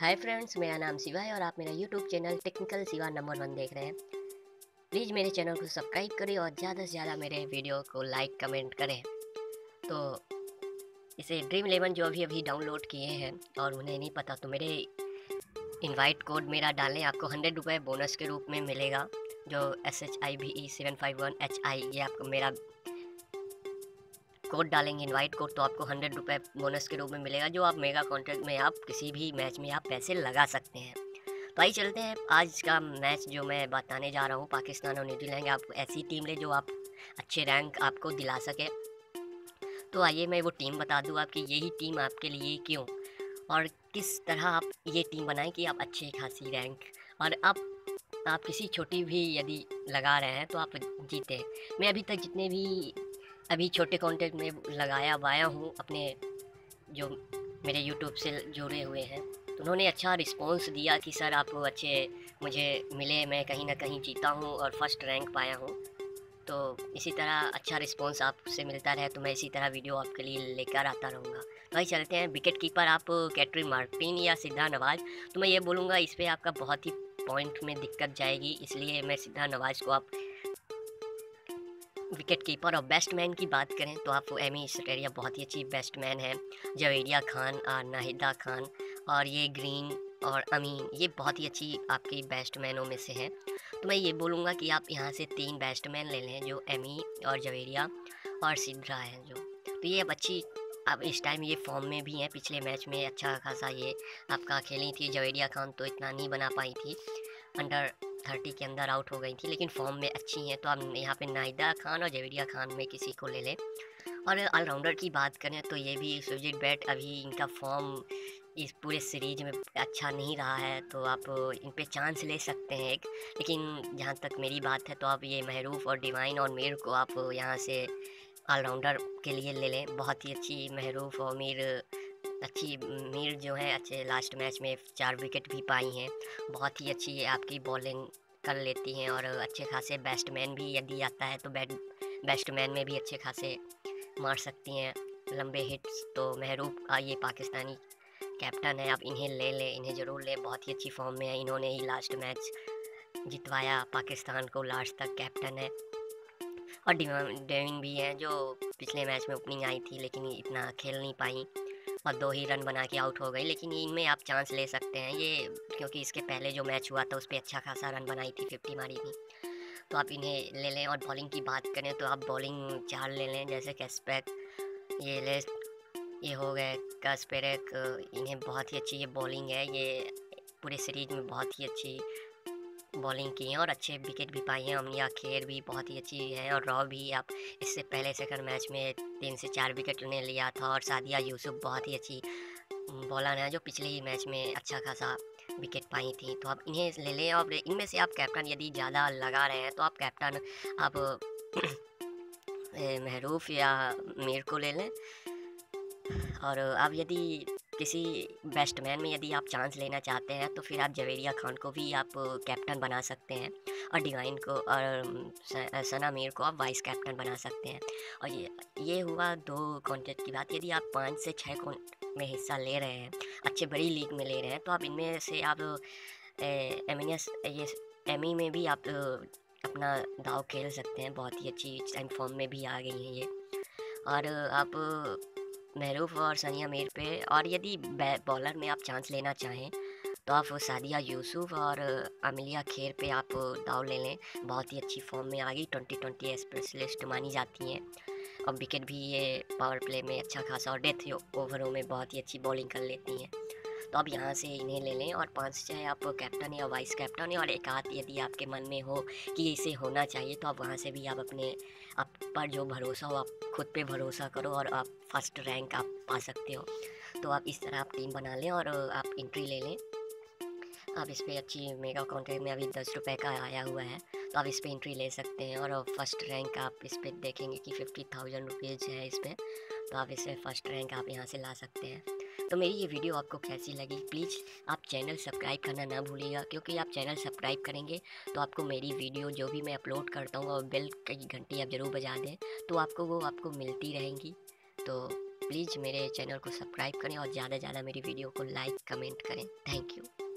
Hi friends, मेरा नाम शिवा है और आप मेरा YouTube channel technical Shiva No. 1 देख रहे हैं। प्लीज़ मेरे चैनल को सब्सक्राइब करें और ज़्यादा से ज़्यादा मेरे वीडियो को लाइक कमेंट करें। तो इसे ड्रीमलेवन जो अभी अभी डाउनलोड किए हैं और उन्हें नहीं पता, तो मेरे इनवाइट कोड मेरा डालें, आपको 100 रुपये बोनस के रूप में मिलेगा। जो SHIVE751HI ये आपको मेरा कोड डालेंगे, इनवाइट कोड, तो आपको 100 रुपये बोनस के रूप में मिलेगा, जो आप मेगा कॉन्ट्रैक्ट में आप किसी भी मैच में आप पैसे लगा सकते हैं। तो आइए चलते हैं आज का मैच जो मैं बताने जा रहा हूँ, पाकिस्तान और न्यूजीलैंड। आपको ऐसी टीम ले जो आप अच्छे रैंक आपको दिला सके। तो आइए मैं वो टीम बता दूँ आपकी, यही टीम आपके लिए क्यों और किस तरह आप ये टीम बनाएं कि आप अच्छे खासी रैंक और आप किसी छोटी भी यदि लगा रहे हैं तो आप जीतें। मैं अभी तक जितने भी अभी छोटे कॉन्टेक्ट में लगाया वाया हूँ अपने जो मेरे यूट्यूब से जुड़े हुए हैं, तो उन्होंने अच्छा रिस्पांस दिया कि सर आप अच्छे मुझे मिले, मैं कहीं ना कहीं जीता हूँ और फर्स्ट रैंक पाया हूँ। तो इसी तरह अच्छा रिस्पांस आपसे मिलता रहे तो मैं इसी तरह वीडियो आपके लिए लेकर आता रहूँगा। तो भाई चलते हैं। विकेट कीपर आप कैटरी मार्टिन या सिद्धा नवाज़, तो मैं ये बोलूँगा इस पर आपका बहुत ही पॉइंट में दिक्कत जाएगी, इसलिए मैं सिद्धा नवाज़ को आप विकेट कीपर। और बैट्समैन की बात करें तो आप एमी स्टेरिया बहुत ही अच्छी बैट्समैन है, जवेरिया खान और नाहिदा खान और ये ग्रीन और अमीन, ये बहुत ही अच्छी आपकी बैट्समैनों में से हैं। तो मैं ये बोलूँगा कि आप यहाँ से 3 बैट्समैन ले लें, जो एमी और जवेरिया और सिद्रा हैं जो, तो ये अब इस टाइम ये फॉर्म में भी हैं। पिछले मैच में अच्छा खासा ये आपका खेली थी जवेरिया खान, तो इतना नहीं बना पाई थी, अंडर 30 के अंदर आउट हो गई थी, लेकिन फॉर्म में अच्छी हैं। तो आप यहाँ पे नाहिदा खान और जवेरिया खान में किसी को ले लें। और ऑलराउंडर की बात करें तो ये भी सुजित बैट, अभी इनका फॉर्म इस पूरे सीरीज में अच्छा नहीं रहा है, तो आप इन पे चांस ले सकते हैं एक। लेकिन जहाँ तक मेरी बात है तो आप ये महरूफ और डिवाइन और मीर को आप यहाँ से ऑलराउंडर के लिए ले लें। बहुत ही अच्छी महरूफ और मीर जो है अच्छे लास्ट मैच में 4 विकेट भी पाई हैं, बहुत ही अच्छी आपकी बॉलिंग कर लेती हैं और अच्छे खासे बैट्समैन भी यदि आता है तो बैट्समैन में भी अच्छे खासे मार सकती हैं लंबे हिट्स। तो महरूफ ये पाकिस्तानी कैप्टन है, आप इन्हें ले लें, इन्हें ज़रूर लें, बहुत ही अच्छी फॉर्म में है, इन्होंने ही लास्ट मैच जितवाया पाकिस्तान को, लास्ट तक कैप्टन है। और डेविन भी हैं जो पिछले मैच में ओपनिंग आई थी लेकिन इतना खेल नहीं पाई और 2 ही रन बना के आउट हो गई, लेकिन इनमें आप चांस ले सकते हैं ये, क्योंकि इसके पहले जो मैच हुआ था उस पर अच्छा खासा रन बनाई थी, 50 मारी थी, तो आप इन्हें ले लें। और बॉलिंग की बात करें तो आप बॉलिंग 4 ले लें, जैसे कैस्पेक ये हो गए कास्पेरेक, इन्हें बहुत ही अच्छी ये बॉलिंग है, ये पूरे सीरीज में बहुत ही अच्छी बॉलिंग की हैं और अच्छे विकेट भी पाई हैं। अमिया खेर भी बहुत ही अच्छी हैं और रॉ भी आप इससे पहले सेकंड मैच में 3 से 4 विकेट ने लिया था। और सादिया यूसुफ बहुत ही अच्छी बॉलर हैं जो पिछले ही मैच में अच्छा खासा विकेट पाई थी, तो आप इन्हें ले लें। और इनमें से आप कैप्टन यदि ज़्यादा लगा रहे हैं तो आप कैप्टन आप महरूफ या मीर को ले लें। और आप यदि किसी बैट्समैन में यदि आप चांस लेना चाहते हैं तो फिर आप जवेरिया खान को भी आप कैप्टन बना सकते हैं और डिवाइन को और सना अमीर को आप वाइस कैप्टन बना सकते हैं। और ये हुआ 2 कॉन्ट्रैक्ट की बात। यदि आप 5 से 6 कॉन्ट्रैक्ट में हिस्सा ले रहे हैं, अच्छे बड़ी लीग में ले रहे हैं, तो आप इनमें से आप एमी में भी आप अपना दाव खेल सकते हैं, बहुत ही अच्छी टाइम फॉर्म में भी आ गई हैं ये। और आप महरूफ और सानिया मीर पे, और यदि बॉलर में आप चांस लेना चाहें तो आप सादिया यूसुफ और अमिलिया खेर पे आप दाव ले लें, बहुत ही अच्छी फॉर्म में आ गई, 20-20 स्पेशलिस्ट मानी जाती हैं और विकेट भी ये पावर प्ले में अच्छा खासा और डेथ ओवरों में बहुत ही अच्छी बॉलिंग कर लेती हैं, तो आप यहाँ से इन्हें ले लें। और 5 से 6 आप कैप्टन या वाइस कैप्टन है, और एक आध यदि आपके मन में हो कि इसे होना चाहिए तो आप वहाँ से भी आप अपने आप पर जो भरोसा हो, आप खुद पे भरोसा करो और आप फर्स्ट रैंक आप पा सकते हो। तो आप इस तरह आप टीम बना लें और आप एंट्री ले लें। आप इस पर अच्छी मेगा कॉन्ट्रैक्ट में अभी 10 रुपये का आया हुआ है, तो आप इस पर एंट्री ले सकते हैं और फर्स्ट रैंक आप इस पर देखेंगे कि 50,000 रुपीज़ है इस पर, तो आप इसे फर्स्ट रैंक आप यहाँ से ला सकते हैं। तो मेरी ये वीडियो आपको कैसी लगी, प्लीज़ आप चैनल सब्सक्राइब करना ना भूलिएगा, क्योंकि आप चैनल सब्सक्राइब करेंगे तो आपको मेरी वीडियो जो भी मैं अपलोड करता हूँ और बेल की घंटी आप ज़रूर बजा दें, तो आपको वो मिलती रहेंगी। तो प्लीज़ मेरे चैनल को सब्सक्राइब करें और ज़्यादा से ज़्यादा मेरी वीडियो को लाइक कमेंट करें। Thank you.